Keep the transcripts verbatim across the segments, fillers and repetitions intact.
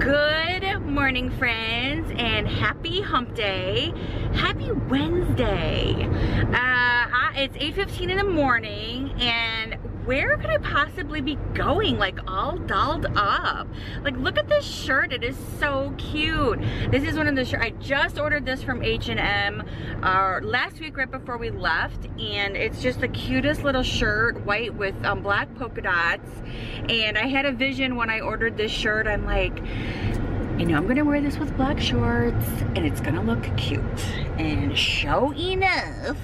Good morning, friends, and happy hump day. Happy Wednesday. Uh, I, it's eight fifteen in the morning, and where could I possibly be going, like all dolled up? Like, look at this shirt, it is so cute. This is one of the shirts, I just ordered this from H and M uh, last week right before we left, and it's just the cutest little shirt, white with um, black polka dots. And I had a vision when I ordered this shirt, I'm like, you know, I'm gonna wear this with black shorts and it's gonna look cute. And sure enough,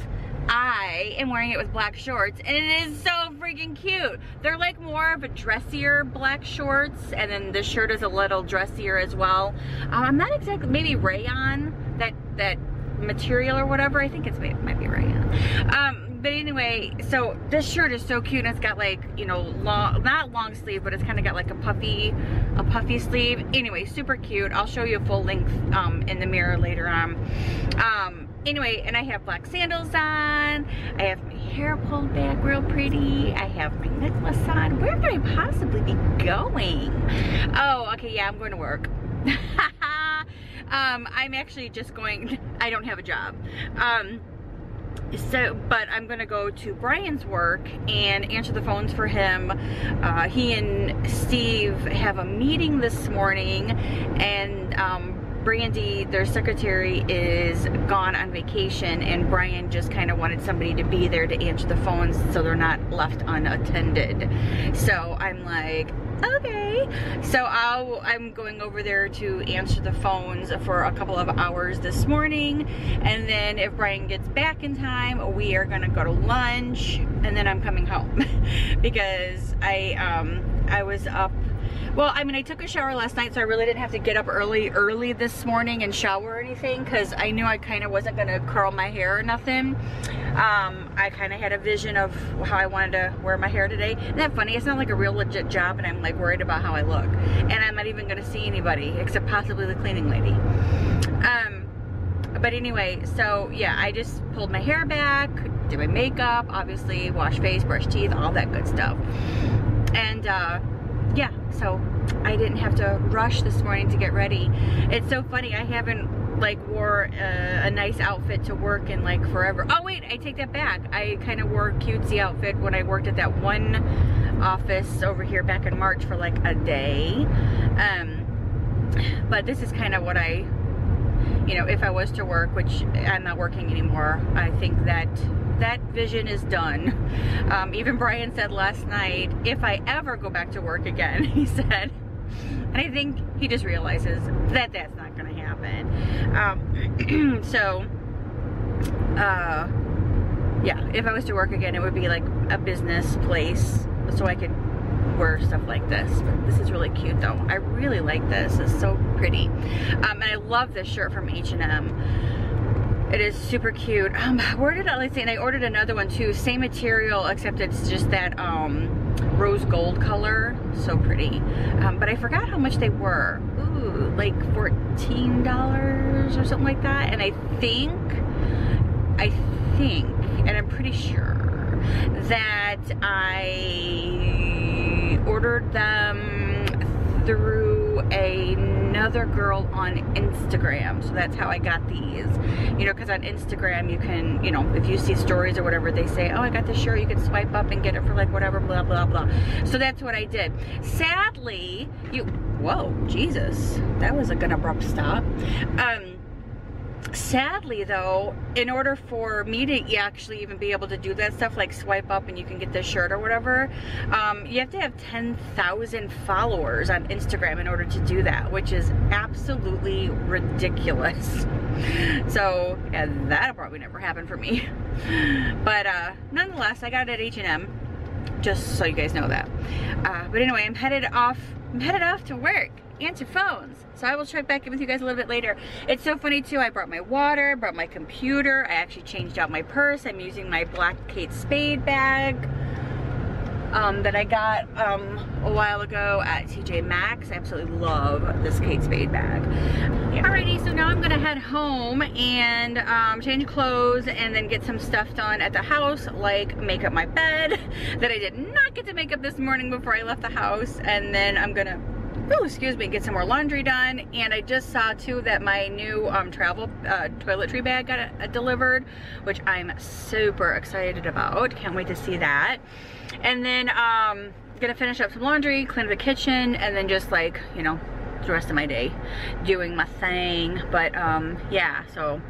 I am wearing it with black shorts and it is so freaking cute. They're like more of a dressier black shorts, and then the shirt is a little dressier as well. Um, I'm not exactly, maybe rayon, that that material or whatever. I think it's it might be rayon. Um, but anyway, so this shirt is so cute, and it's got like, you know, long, not long sleeve, but it's kind of got like a puffy, a puffy sleeve. Anyway, super cute. I'll show you a full length um, in the mirror later on. Um, Anyway, and I have black sandals on, I have my hair pulled back real pretty, I have my necklace on. Where could I possibly be going? Oh, okay, yeah, I'm going to work. um, I'm actually just going, I don't have a job. Um, So, but I'm gonna go to Brian's work and answer the phones for him. Uh, he and Steve have a meeting this morning, and um, Brandy, their secretary, is gone on vacation, and Brian just kind of wanted somebody to be there to answer the phones so they're not left unattended. So I'm like, okay. So I'll, I'm going over there to answer the phones for a couple of hours this morning, and then if Brian gets back in time, we are gonna go to lunch, and then I'm coming home because I um, I was up. Well, I mean, I took a shower last night, so I really didn't have to get up early, early this morning and shower or anything, because I knew I kind of wasn't going to curl my hair or nothing. Um, I kind of had a vision of how I wanted to wear my hair today. Isn't that funny? It's not like a real legit job, and I'm like worried about how I look. And I'm not even going to see anybody, except possibly the cleaning lady. Um, but anyway, so yeah, I just pulled my hair back, did my makeup, obviously, wash face, brush teeth, all that good stuff. And, uh... yeah, so I didn't have to rush this morning to get ready. It's so funny, I haven't like wore a, a nice outfit to work in like forever. Oh wait, I take that back. I kind of wore a cutesy outfit when I worked at that one office over here back in March for like a day. Um, but this is kind of what I, you know, if I was to work, which I'm not working anymore, I think that that vision is done. Um, even Brian said last night, if I ever go back to work again, he said, and I think he just realizes that that's not gonna happen. Um, so, uh, yeah, if I was to work again, it would be like a business place so I could wear stuff like this. But this is really cute though. I really like this, it's so pretty. Um, and I love this shirt from H and M. It is super cute. Um, where did I, let's see, and I ordered another one too. Same material, except it's just that um, rose gold color. So pretty. Um, but I forgot how much they were. Ooh, like fourteen dollars or something like that. And I think, I think, and I'm pretty sure that I ordered them through a another girl on Instagram, so that's how I got these, you know, because on Instagram you can, you know, if you see stories or whatever, they say, oh, I got this shirt, you can swipe up and get it for like whatever, blah blah blah. So that's what I did. Sadly, you, whoa, Jesus, that was a good abrupt stop. um Sadly though, in order for me to actually even be able to do that stuff, like swipe up and you can get this shirt or whatever, um, you have to have ten thousand followers on Instagram in order to do that, which is absolutely ridiculous. So yeah, that'll probably never happen for me. But uh, nonetheless, I got it at H and M, just so you guys know that. Uh, but anyway, I'm headed off, I'm headed off to work. Answer phones. So I will check back in with you guys a little bit later. It's so funny too, I brought my water, brought my computer, I actually changed out my purse. I'm using my black Kate Spade bag um, that I got um, a while ago at T J Maxx. I absolutely love this Kate Spade bag. Yeah. Alrighty, so now I'm gonna head home and um, change clothes and then get some stuff done at the house, like make up my bed that I did not get to make up this morning before I left the house, and then I'm gonna oh, excuse me, get some more laundry done. And I just saw too that my new um, travel uh, toiletry bag got uh, delivered, which I'm super excited about. Can't wait to see that. And then um, gonna finish up some laundry, clean up the kitchen, and then just like, you know, the rest of my day doing my thing. But um yeah, so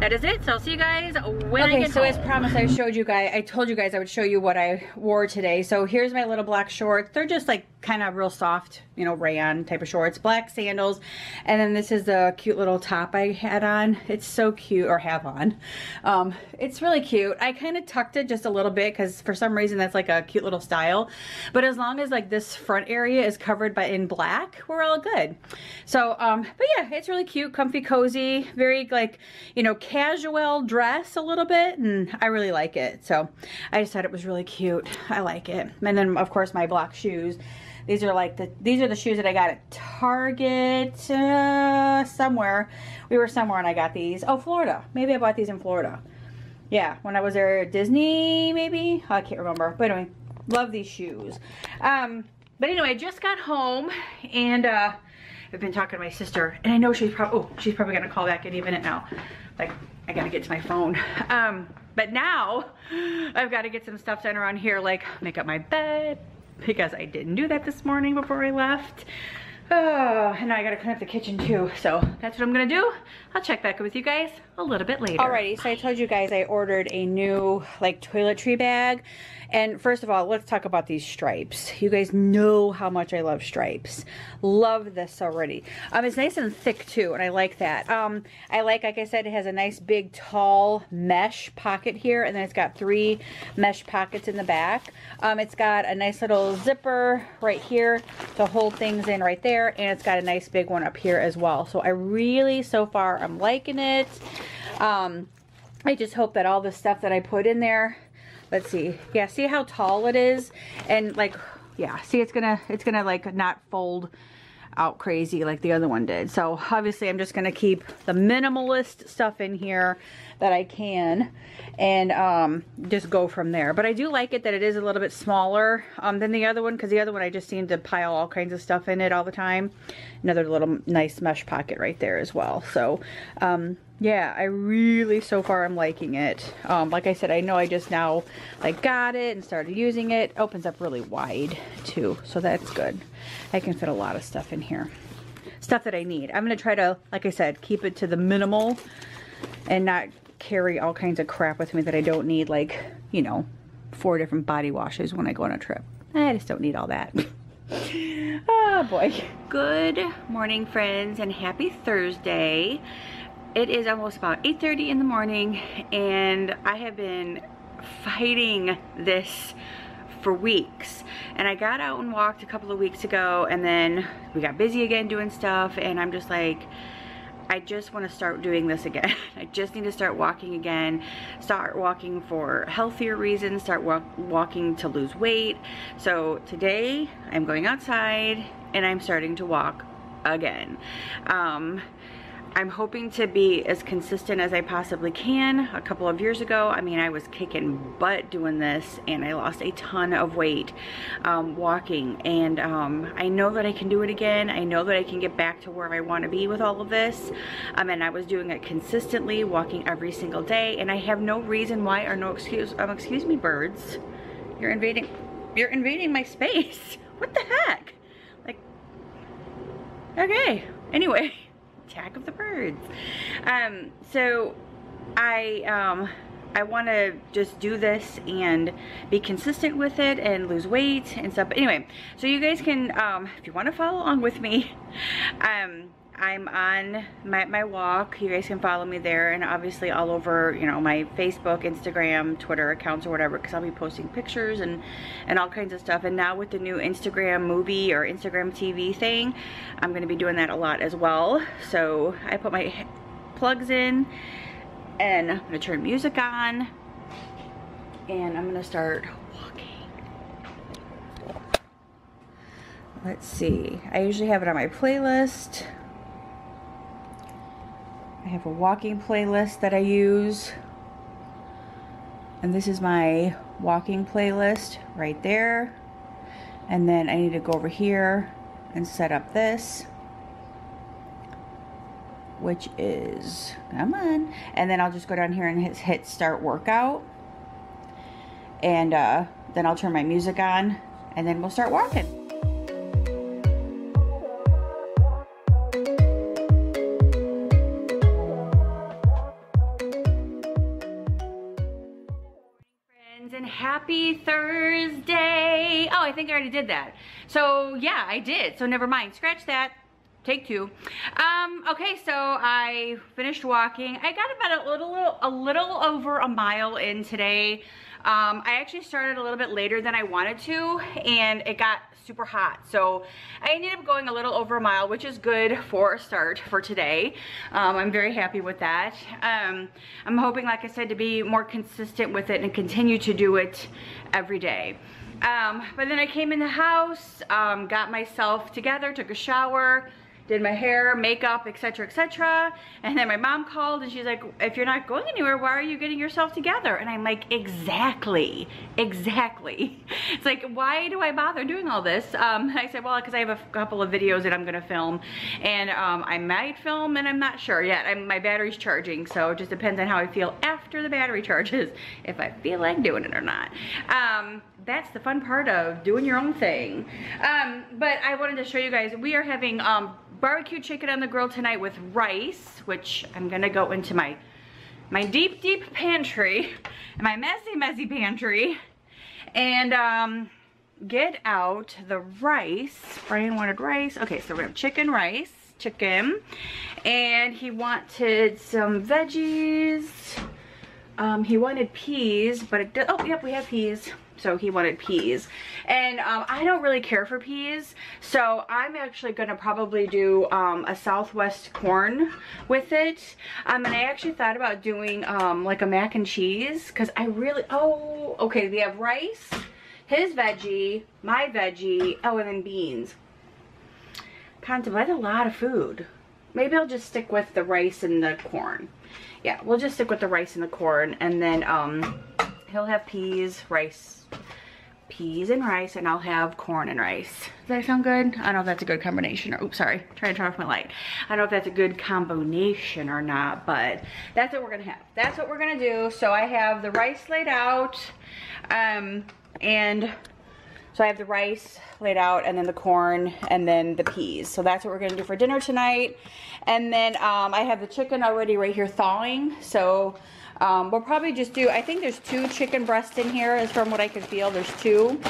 that is it. So I'll see you guys when okay, I get so home. As promised, I showed you guys, I told you guys I would show you what I wore today. So here's my little black shorts. They're just like kind of real soft, you know, rayon type of shorts, black sandals, and then this is the cute little top I had on. It's so cute, or have on. Um, it's really cute. I kind of tucked it just a little bit because for some reason that's like a cute little style. But as long as like this front area is covered by in black, we're all good. So, um, but yeah, it's really cute, comfy, cozy, very like, you know, casual dress a little bit, and I really like it. So I just thought it was really cute. I like it. And then of course my black shoes. These are like the, these are the shoes that I got at Target, uh, somewhere. We were somewhere and I got these. Oh, Florida. Maybe I bought these in Florida. Yeah, when I was there at Disney, maybe? I can't remember. But anyway, love these shoes. Um, but anyway, I just got home and uh, I've been talking to my sister. And I know she's probably, oh, she's probably going to call back any minute now. Like, I got to get to my phone. Um, but now, I've got to get some stuff done around here, like make up my bed, because I didn't do that this morning before I left. Oh, and now I gotta clean up the kitchen too. So that's what I'm gonna do. I'll check back with you guys a little bit later. Alrighty, so I told you guys I ordered a new like toiletry bag. And first of all, let's talk about these stripes. You guys know how much I love stripes. Love this already. Um, it's nice and thick too, and I like that. Um, I like, like I said, it has a nice big tall mesh pocket here, and then it's got three mesh pockets in the back. Um, it's got a nice little zipper right here to hold things in right there, and it's got a nice big one up here as well. So I really, so far, I'm liking it. Um, I just hope that all the stuff that I put in there, let's see. Yeah, see how tall it is? And like, yeah, see it's gonna, it's gonna like not fold out crazy like the other one did. So obviously I'm just gonna keep the minimalist stuff in here that I can and um, just go from there. But I do like it that it is a little bit smaller um, than the other one, because the other one I just seem to pile all kinds of stuff in it all the time. Another little nice mesh pocket right there as well. So um, yeah, I really, so far, I'm liking it. Um, like I said, I know I just now like got it and started using it. Opens up really wide too, so that's good. I can fit a lot of stuff in here. Stuff that I need. I'm gonna try to, like I said, keep it to the minimal and not carry all kinds of crap with me that I don't need, like, you know, four different body washes when I go on a trip. I just don't need all that. Oh boy. Good morning, friends, and happy Thursday. It is almost about eight thirty in the morning, and I have been fighting this for weeks. And I got out and walked a couple of weeks ago, and then we got busy again doing stuff, and I'm just like, I just want to start doing this again. I just need to start walking again. Start walking for healthier reasons. Start walk, walking to lose weight. So today, I'm going outside, and I'm starting to walk again. Um, I'm hoping to be as consistent as I possibly can. A couple of years ago, I mean, I was kicking butt doing this, and I lost a ton of weight um, walking. And um, I know that I can do it again. I know that I can get back to where I want to be with all of this. Um, and I was doing it consistently, walking every single day. And I have no reason why, or no excuse. Um, excuse me, birds. You're invading. You're invading my space. What the heck? Like, okay. Anyway. Attack of the birds. Um, so I um, I want to just do this and be consistent with it and lose weight and stuff. But anyway, so you guys can, um, if you want to follow along with me, um, I'm on my, my walk. You guys can follow me there, and obviously all over, you know, my Facebook, Instagram, Twitter accounts or whatever, because I'll be posting pictures and, and all kinds of stuff. And now with the new Instagram movie or Instagram T V thing, I'm going to be doing that a lot as well. So I put my plugs in, and I'm going to turn music on, and I'm going to start walking. Let's see. I usually have it on my playlist. I have a walking playlist that I use, and this is my walking playlist right there. And then I need to go over here and set up this, which is, come on, and then I'll just go down here and hit, hit start workout, and uh, then I'll turn my music on, and then we'll start walking. Happy Thursday. Oh, I think I already did that. So yeah, I did. So never mind. Scratch that. Take two. Um, okay, so I finished walking. I got about a little, a little over a mile in today. Um, I actually started a little bit later than I wanted to, and it got super hot. So I ended up going a little over a mile, which is good for a start for today. Um, I'm very happy with that. Um, I'm hoping, like I said, to be more consistent with it and continue to do it every day. Um, but then I came in the house, um, got myself together, took a shower, did my hair, makeup, et cetera, et cetera. And then my mom called and she's like, if you're not going anywhere, why are you getting yourself together? And I'm like, exactly, exactly. It's like, why do I bother doing all this? Um, and I said, well, because I have a couple of videos that I'm gonna film, and um, I might film, and I'm not sure yet. I'm, my battery's charging, so it just depends on how I feel after the battery charges, if I feel like doing it or not. Um, that's the fun part of doing your own thing. Um, but I wanted to show you guys, we are having um, barbecue chicken on the grill tonight with rice, which I'm gonna go into my my deep deep pantry, my messy messy pantry, and um, get out the rice. Brian wanted rice. Okay, so we have chicken rice, chicken, and he wanted some veggies. Um, he wanted peas, but it does, oh yep, we have peas. So he wanted peas, and um, I don't really care for peas, so I'm actually gonna probably do um, a Southwest corn with it. Um, and I actually thought about doing um, like a mac and cheese, because I really, oh, okay, we have rice, his veggie, my veggie, oh, and then beans. Contemplate a lot of food. Maybe I'll just stick with the rice and the corn. Yeah, we'll just stick with the rice and the corn, and then um, he'll have peas, rice, peas and rice, and I'll have corn and rice. Does that sound good? I don't know if that's a good combination. Or, oops, sorry, trying to turn off my light. I don't know if that's a good combination or not, but that's what we're gonna have. That's what we're gonna do. So I have the rice laid out, um, and so I have the rice laid out, and then the corn, and then the peas. So that's what we're gonna do for dinner tonight. And then um, I have the chicken already right here thawing, so. Um, we'll probably just do, I think there's two chicken breasts in here, as from what I can feel, there's two.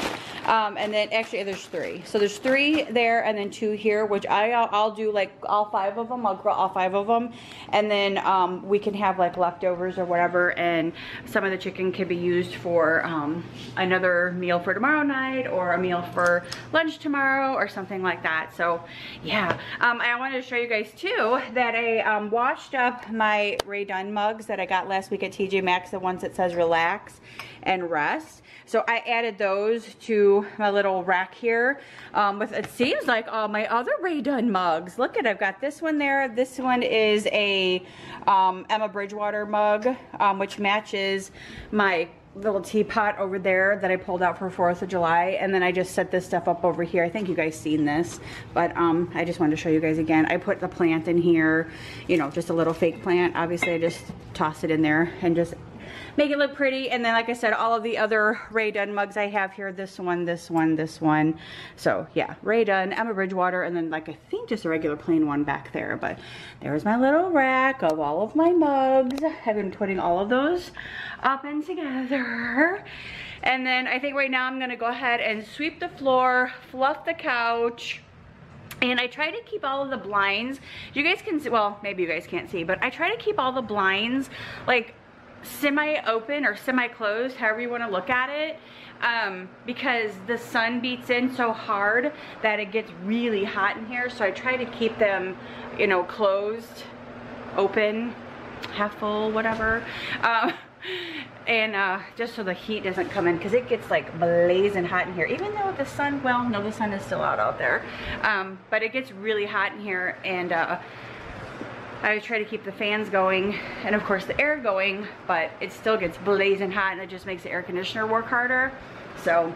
Um, and then actually there's three. So there's three there and then two here, which I, I'll, I'll do like all five of them. I'll grill all five of them. And then um, we can have like leftovers or whatever. And some of the chicken can be used for um, another meal for tomorrow night, or a meal for lunch tomorrow, or something like that. So yeah, um, I wanted to show you guys too that I um, washed up my Ray Dunn mugs that I got last week at T J Maxx, the ones that says relax and rest. So I added those to my little rack here um, with, it seems like, all my other Ray Dunn mugs. Look at it, I've got this one there. This one is a um, Emma Bridgewater mug, um, which matches my little teapot over there that I pulled out for fourth of July. And then I just set this stuff up over here. I think you guys seen this, but um, I just wanted to show you guys again. I put the plant in here, you know, just a little fake plant. Obviously I just toss it in there and just make it look pretty. And then, like I said, all of the other Ray Dunn mugs I have here, this one, this one, this one. So yeah, Ray Dunn, Emma Bridgewater, and then like I think just a regular plain one back there. But there's my little rack of all of my mugs. I've been putting all of those up and together. And then I think right now I'm gonna go ahead and sweep the floor, fluff the couch. And I try to keep all of the blinds, you guys can see, well, maybe you guys can't see, but I try to keep all the blinds like semi-open or semi-closed, however you want to look at it, um, because the sun beats in so hard that it gets really hot in here. So I try to keep them, you know, closed, open, half full, whatever, um, and uh, just so the heat doesn't come in, because it gets like blazing hot in here, even though the sun, well, no, the sun is still out out there, um, but it gets really hot in here, and uh, I try to keep the fans going and of course the air going, but it still gets blazing hot, and it just makes the air conditioner work harder. So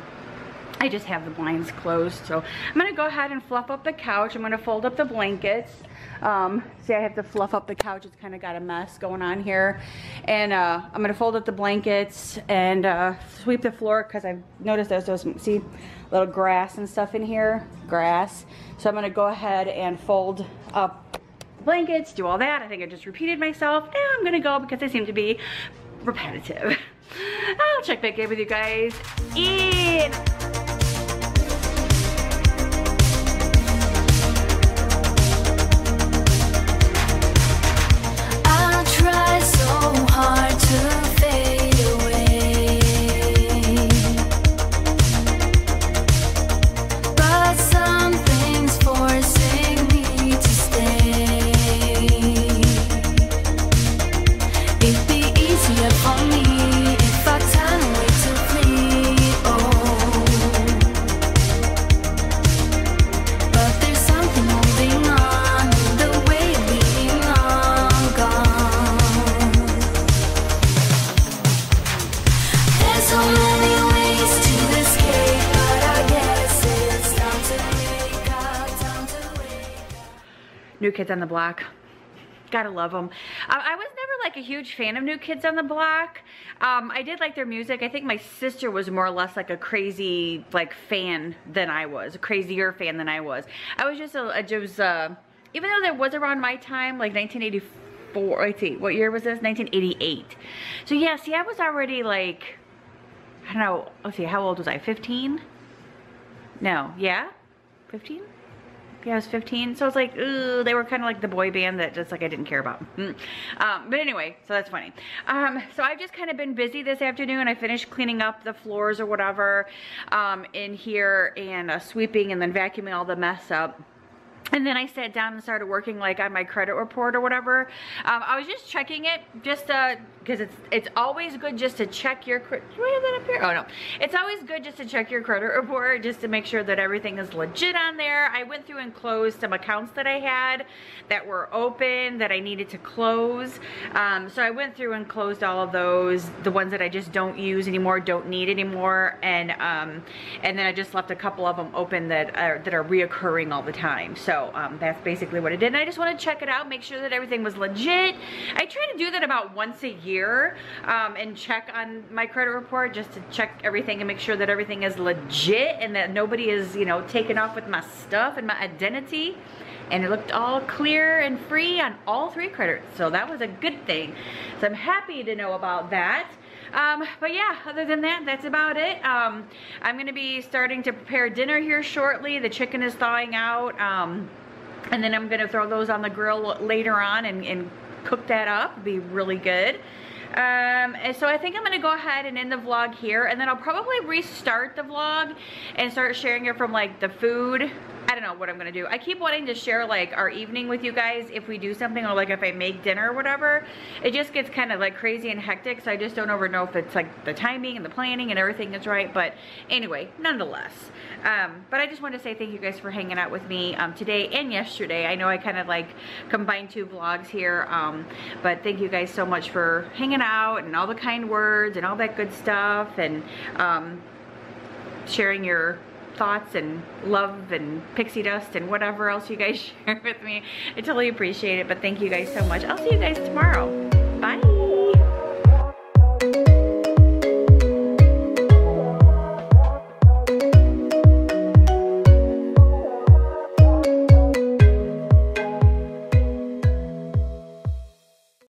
I just have the blinds closed. So I'm gonna go ahead and fluff up the couch. I'm gonna fold up the blankets. Um, see, I have to fluff up the couch. It's kind of got a mess going on here. And uh, I'm gonna fold up the blankets and uh, sweep the floor, because I've noticed there's those, see, little grass and stuff in here, grass. So I'm gonna go ahead and fold up blankets, do all that. I think I just repeated myself. Now I'm gonna go because I seem to be repetitive. I'll check back in with you guys in. I try so hard to fade away, but something's forcing me to stay. It'd be easier for me. New Kids on the Block. Gotta love them. I, I was never like a huge fan of New Kids on the Block. Um, I did like their music. I think my sister was more or less like a crazy like fan than I was, a crazier fan than I was. I was just, a, I just uh, even though that was around my time, like nineteen eighty-four, let's see, what year was this? nineteen eighty-eight. So yeah, see, I was already like, I don't know, let's see, how old was I? fifteen? No, yeah? fifteen? Yeah, I was fifteen, so I was like, ooh, they were kind of like the boy band that just like I didn't care about. Mm. Um, but anyway, so that's funny. Um, so I've just kind of been busy this afternoon. I finished cleaning up the floors or whatever um, in here, and uh, sweeping and then vacuuming all the mess up. And then I sat down and started working like on my credit report or whatever. Um, I was just checking it, just uh, because it's it's always good just to check your credit. Do I have that up here? Oh no, it's always good just to check your credit report just to make sure that everything is legit on there. I went through and closed some accounts that I had that were open that I needed to close. Um, so I went through and closed all of those, the ones that I just don't use anymore, don't need anymore, and um, and then I just left a couple of them open that are, that are reoccurring all the time. So. Um, that's basically what I did, and I just want to check it out, make sure that everything was legit. I try to do that about once a year, um, and check on my credit report just to check everything and make sure that everything is legit and that nobody is, you know, taken off with my stuff and my identity. And it looked all clear and free on all three credits, so that was a good thing. So I'm happy to know about that. Um, but yeah, other than that, that's about it. Um, I'm gonna be starting to prepare dinner here shortly. The chicken is thawing out, um, and then I'm gonna throw those on the grill later on and, and cook that up. It'll be really good. Um, and so I think I'm gonna go ahead and end the vlog here, and then I'll probably restart the vlog and start sharing it from like the food. I don't know what I'm gonna do. I keep wanting to share like our evening with you guys if we do something, or like if I make dinner or whatever. It just gets kind of like crazy and hectic, so I just don't ever know if it's like the timing and the planning and everything is right. But anyway, nonetheless, um, but I just wanted to say thank you guys for hanging out with me um, today and yesterday. I know I kind of like combined two vlogs here, um, but thank you guys so much for hanging out and all the kind words and all that good stuff, and um, sharing your thoughts and love and pixie dust and whatever else you guys share with me. I totally appreciate it, but thank you guys so much. I'll see you guys tomorrow. Bye.